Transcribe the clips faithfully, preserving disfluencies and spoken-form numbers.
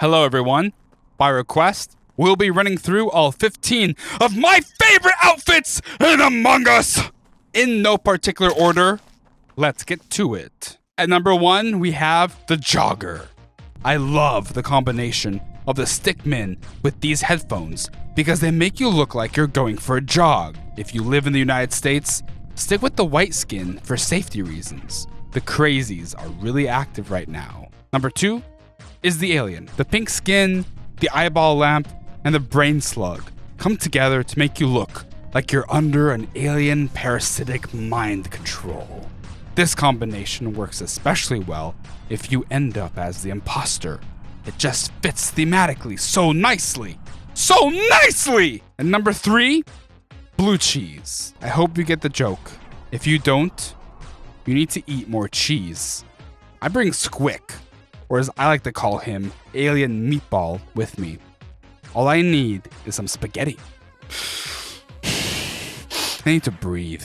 Hello, everyone. By request, we'll be running through all fifteen of my favorite outfits in Among Us! In no particular order, let's get to it. At number one, we have the jogger. I love the combination of the stickmen with these headphones because they make you look like you're going for a jog. If you live in the United States, stick with the white skin for safety reasons. The crazies are really active right now. Number two is the alien. The pink skin, the eyeball lamp, and the brain slug come together to make you look like you're under an alien parasitic mind control. This combination works especially well if you end up as the imposter. It just fits thematically so nicely. So nicely! And number three, blue cheese. I hope you get the joke. If you don't, you need to eat more cheese. I bring Squick, or as I like to call him, Alien Meatball, with me. All I need is some spaghetti. I need to breathe.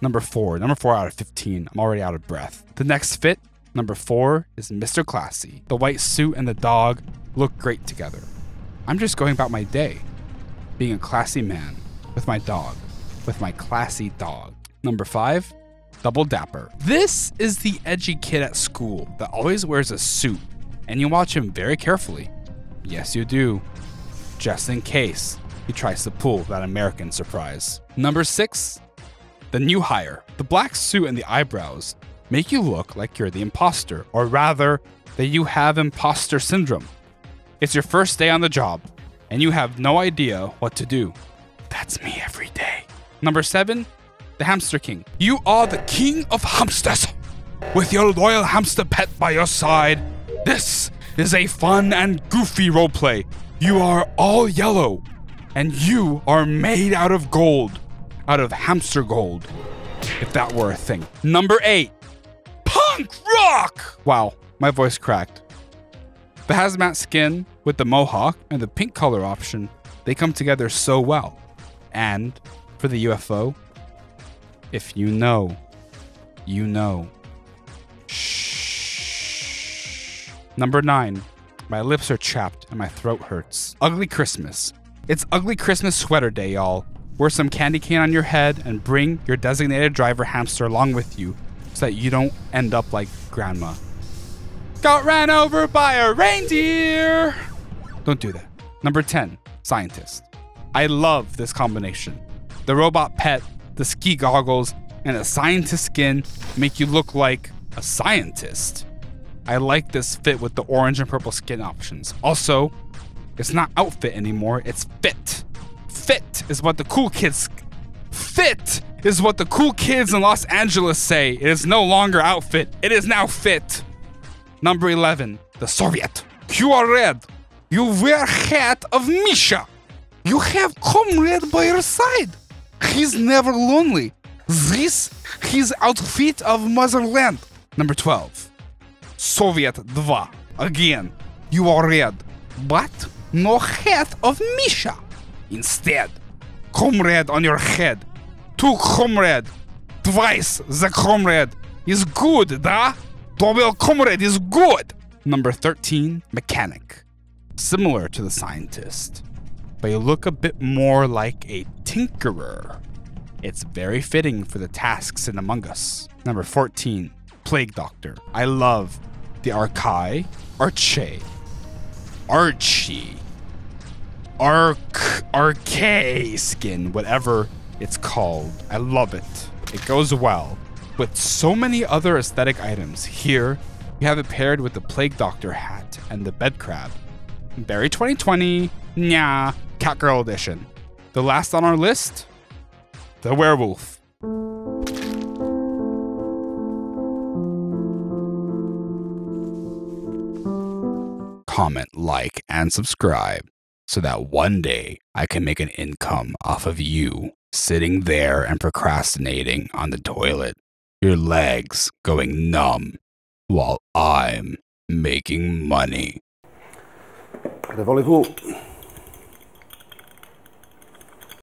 Number four. Number four out of fifteen. I'm already out of breath. The next fit, number four, is Mister Classy. The white suit and the dog look great together. I'm just going about my day, being a classy man with my dog, with my classy dog. Number five, Double Dapper. This is the edgy kid at school that always wears a suit, and you watch him very carefully. Yes, you do. Just in case he tries to pull that American surprise. Number six, the new hire. The black suit and the eyebrows make you look like you're the imposter, or rather, that you have imposter syndrome. It's your first day on the job, and you have no idea what to do. That's me every day. Number seven, the Hamster King. You are the king of hamsters. With your loyal hamster pet by your side, this is a fun and goofy roleplay. You are all yellow, and you are made out of gold, out of hamster gold, if that were a thing. Number eight, punk rock. Wow, my voice cracked. The hazmat skin with the mohawk and the pink color option, they come together so well. And for the U F O, if you know, you know. Shh. Number nine, my lips are chapped and my throat hurts. Ugly Christmas. It's Ugly Christmas Sweater Day, y'all. Wear some candy cane on your head and bring your designated driver hamster along with you so that you don't end up like grandma. Got ran over by a reindeer. Don't do that. Number ten, scientist. I love this combination. The robot pet, the ski goggles, and a scientist skin make you look like a scientist. I like this fit with the orange and purple skin options. Also, it's not outfit anymore, it's fit. Fit is what the cool kids, fit is what the cool kids in Los Angeles say. It is no longer outfit, it is now fit. Number eleven, the Soviet. You are red. You wear hat of Misha. You have comrade by your side. He's never lonely. This, his outfit of motherland. Number twelve, Soviet two. Again, you are red, but no hat of Misha. Instead, comrade on your head. Two comrade, twice the comrade is good, da? Double comrade is good. Number thirteen, mechanic. Similar to the scientist, but you look a bit more like a tinkerer. It's very fitting for the tasks in Among Us. Number fourteen, plague doctor. I love the archai, arche, archie, arc, archay skin, whatever it's called. I love it. It goes well with so many other aesthetic items. Here, you have it paired with the Plague Doctor hat and the bed crab. Berry twenty twenty, nya, Catgirl edition. The last on our list, the werewolf. Comment, like, and subscribe so that one day I can make an income off of you sitting there and procrastinating on the toilet. Your legs going numb while I'm making money. Voulez-vous?